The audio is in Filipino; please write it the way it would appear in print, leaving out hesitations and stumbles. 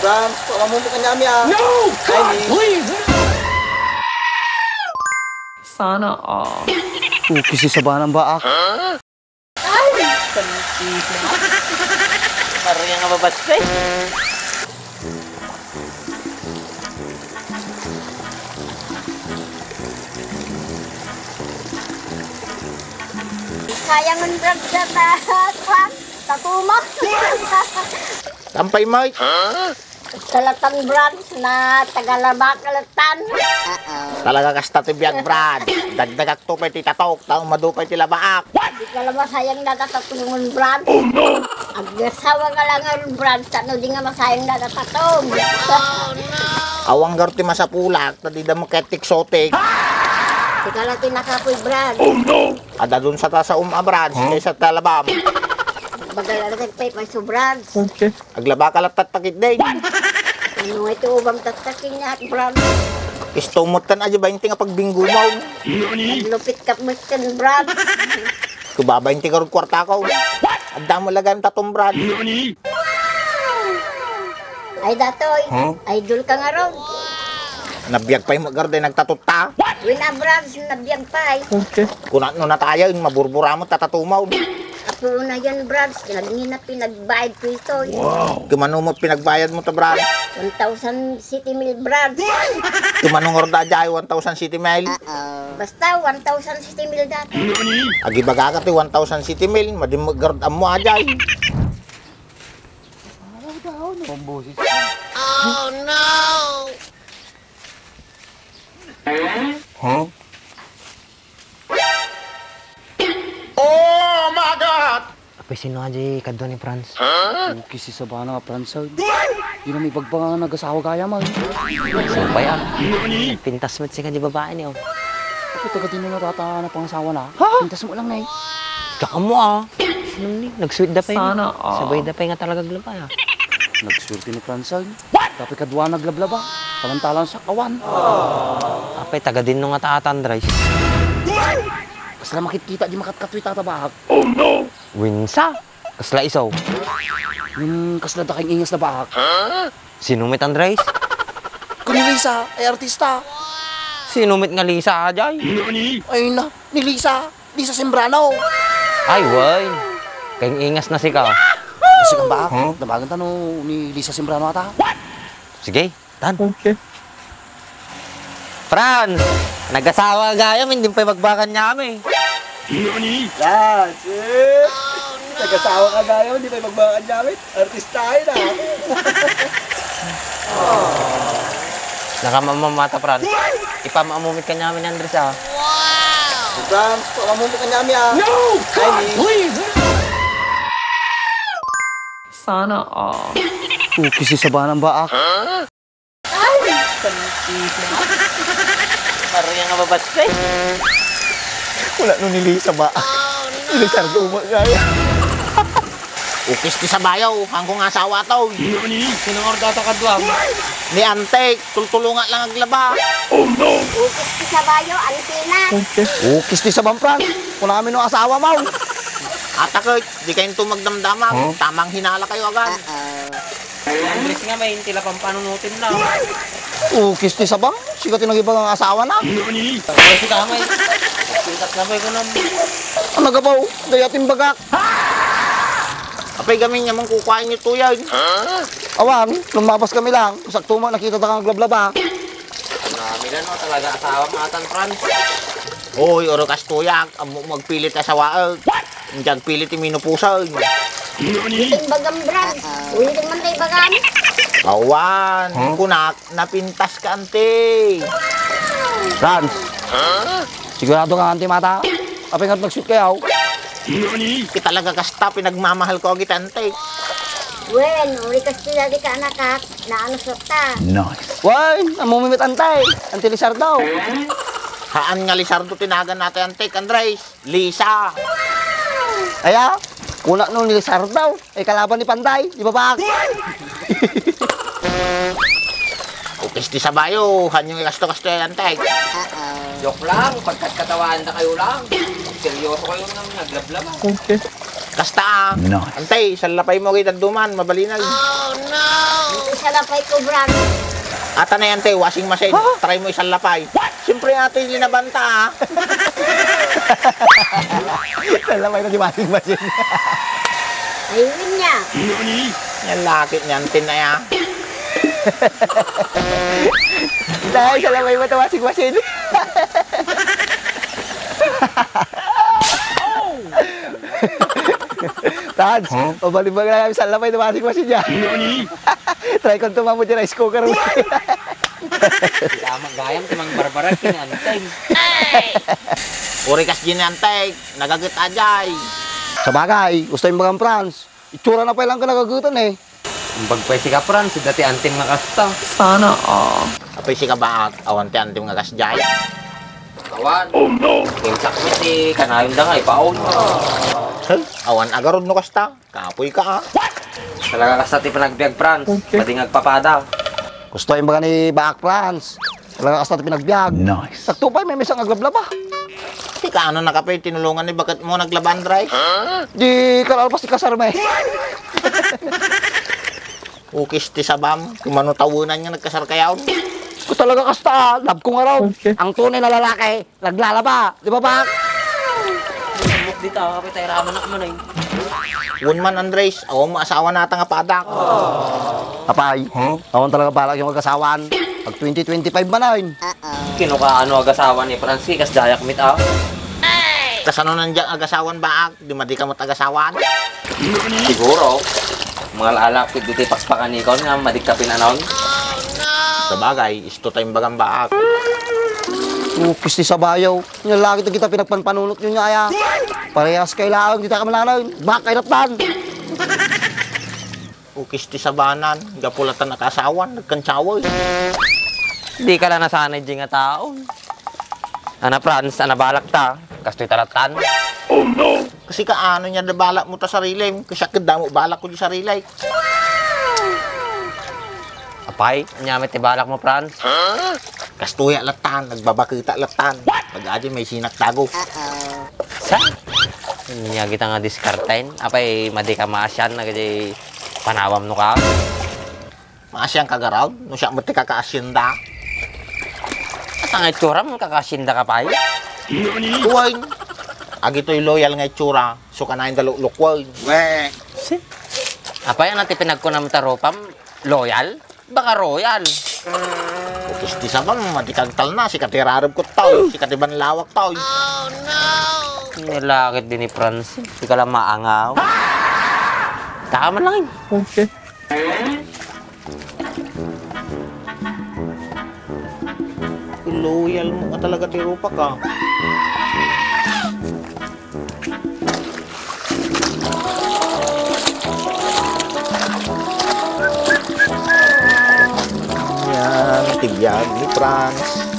Brahms kok kamu bukan Jamia? No, God, please. Sana off. Kisi sabana ba ako? Ay, kanitito. Parang yung nababas ko eh. Kaya mong bragdatas, takumak. Tampay, Mike. Kalatan, Brad, na tagalabak-kalatan. Talaga kastati biyan, Brad. Dagdagak tupay ti tatok, taong madupay ti labaak. Hindi ka lang masayang natatatulungon, Brad. Oh, no! Agresawa ka lang, Brad, saan hindi nga masayang natatatong. Oh, no! Awang garuti masapulak, tadida mo ketik sotik. Di ka lang tinakapoy, Brad. Oh, no! Ada dun sa tasa Brad, sa talabam. Bagay natin pa'y pa'y okay. Aglaba ka lang tatakit din. Ano ito ubang tatakin niya at Brad? Istomotan aja ba yung tinga pagbinggo mo? Lupit ka muskan Brad. Kubaba yung tinga rin kwarta ko. Ang damo laga ng tatong Brad. Ay datoy, idol ka nga ron. Nabiyag pa'y magarday nagtatuta. Wina Brad, nabiyag pa'y. Okay. Kunat nun na tayo, maburbura mo tatatumaw. Apo na yan, Brad. Lagi na pinagbayad ko ito. Wow! Kumano mo pinagbayad mo ito, Brad? 1,000 city mil, Brad. Kumano nga rin dahil 1,000 city mil? Basta 1,000 city mil dati. Agibaga ka ito, 1,000 city mil. Madimagard ang mga dyan. Oh, no! Huh? Pesino aja kadto ni Franz. Kisi sabana Franz. Di na may bagbaga nag-asawa kaya man. Sabayan. Pintas mo siya di babae niyo. Kapito ka din na rata na pangasawa na. Pintas mo lang na eh. Tsaka mo ah. Nung ni, nagsuit da pa yun. Sana ah. Sabay da pa nga talaga glaba ah. Nagsuit ni Franz. Tapi kadwa naglablaba. Talantalan sa awan. Apay taga din nung ataatan dry. Kasla makikita di makatkatwi tatabahag. Oh no! Winsa? Kasla isaw? Kasla daking ingas na bahag. Sinumit ang Andres? Kuni Lisa, ay artista. Sinumit nga Lisa, ajay? Ay na, ni Lisa. Lisa Sembrano. Ay, way. Kayang ingas na sika. Kasi kang bahag, nabagan ta no ni Lisa Sembrano ata. Sige, tan. Okay. Franz! Nag-asawa gayam, hindi pa'y magbakan niya kami. Nani? Yan, sis! Nag-asawa ka gayam, hindi pa'y magbakan niya kami. Artist tayo na. Nakamamamata, Franz. Ipamamumit ka niya kami ni Andres, ah. Wow! Franz, pamamumit ka niya kami, ah. No! God, please! Sana, ah. Kisi sabana ba, ah? Ay! Kanitito. Parang yung nababas ko eh. Wala nung nilisa ba? Nilisar ko ba kaya? Ukis ti sa bayaw, hanggang asawa to. Sinong ordata ka doon? Ni Antek, tultulungan lang aglaba. Oh no! Ukis ti sa bayaw, antina. Ukis ti sa bampran, kung namin nung asawa mo. Atakot, di kayong tumagdamdamang, tamang hinala kayo agad. Andres nga may hintila pang panunutin na. Ukis ti sabang, siya tinagibag ang asawa na. Ay, si Kamay. Sikat na ko nang... Ang nagabaw, dayatin bagak. Apay gamin niya mong kukuhain nito yan. Awan, lumabas kami lang. Sakto mo, nakita na kang glablaba. Marami na no, talaga asawa matan, Franz. Uy, orokas tuyak, magpilit asawa. Diyan pilit iminupusan. Timbagam, Brad. Uy, din man tayo bagan. Kawan, kunak, napintas ka, ante. Franz, sigurado ka, ante, mata. Kapag nga nag-shoot kayo. Kita talaga kasta, pinagmamahal ko agit, ante. Well, uri kasi dati ka, anak, at naanusot ta. Nice. Well, namumimit, ante. Ante Lizardo. Haan nga, Lizardo, tinagan natin, ante, Andres. Lisa. Aya, kunak nun ni Lizardo. Eh, kalaban ni Panday, di ba ba? Ukis ti sabayo, hanyong ikasto-kasto yan, Teg. Joke lang, pagkat katawaan na kayo lang. Seryoso kayo nang naglablab. Okay. Kasta, Antay, salapay mo kitang duman, mabalinag. Oh, no! isang lapay ko, brad. Ata na yan, te. Washing machine. Huh? Try mo isang lapay. Siyempre natin linabanta, ha? Isang lapay na si washing machine. Ayun niya. Yan, lakit niyan, tin na yan. Dahil isang lapay mo ito, washing machine. Tads, pabalik-balik na kami sa lamay na washing-washing niya. Try kong tumamod yung rice cooker. Lamang gayang tumang barbarat, kinanteng. Urikas ginanteng, nagagut ajay. Sabagay, gusto yung bagang Franz. Itsura na pa ilang ka nagagutan eh. Ang bagpay si ka Franz, dati anting nakasta. Sana oh. Apay si ka ba at awante anting nagasjay? Kawan, pinsak mo si kanayong dangay, paon mo. Awan agarod no kasta, kapoy ka ah. Talaga kasta ti pinagbiag, Franz, pati ngagpapada. Gusto yung baga ni Baak, Franz. Talaga kasta ti pinagbiag. Nice. Taktupay, may misang aglablab ah. Di ka ano nakapay, tinulungan ni bakit mo naglaban, Dray? Di kalalpas ni kasarmay. Ukis ti sabam, manutawunan niya nagkasar kayaon. Ko talaga kasta, lab ko nga raw. Okay. Ang tunay na lalaki, naglalaba. Di ba, Pak? Buk dito, kapit ay raman na kamanay. Wunman, Andres, awan mo asawa na nga padak. Oh. Apay, huh? Awan talaga balak yung agasawan. Pag 2025 manayin. Kinukaano agasawan ni Franz, kas dayak mit ah. Kas ano nandiyan agasawan, Baak? Di madika mo't agasawan? Siguro, mga laalak, pigdutipax pa kanikaw nga madiktapin anon. Sabagay, isto tayong bagang Baak. Ukis ni Sabayaw. Nga lagi na kita pinagpanpanunot nyo niya kaya. Parehas kayo lang, hindi tayo kamalanayin. Baka kainatman. Ukis ni Sabanan. Gapulatan na kasawan, nagkantsawoy. Hindi ka lang nasanay dyan nga tao. Ana Franz, ana balak ta. Kastoy taratan. Oh no! Kasi kaano niya nabalak mo ta sarili. Kasi kadamo balak ko niya sarili. Apay, nyamit ibalak mo, Franz. Huh? Kastuya latan, nagbabakita latan. Pag-adyo may sinaktago. Sa? Niya kita nga diskartain. Apay, madika maasyan na kasi panawam no ka. Maasyan kagaraw? No siya mati kakaasyenda. At ang itsura mo kakaasyenda ka, pay? Kuwain. Agito'y loyal nga itsura. So kanahin daluklok, kuwain. Weh. Si? Apay, ang natipinag ko naman taropam, loyal? Baka royal. Ukis di sabang, madikagtal na. Sikatirarib ko tao. Sikatiban lawak tao. Oh, no! Nilakit din ni Franz. Di ka lang maangaw. Taka man lang yun. Okay. Loyal mo ka talaga, tirupa ka. Tibiag ni Franz.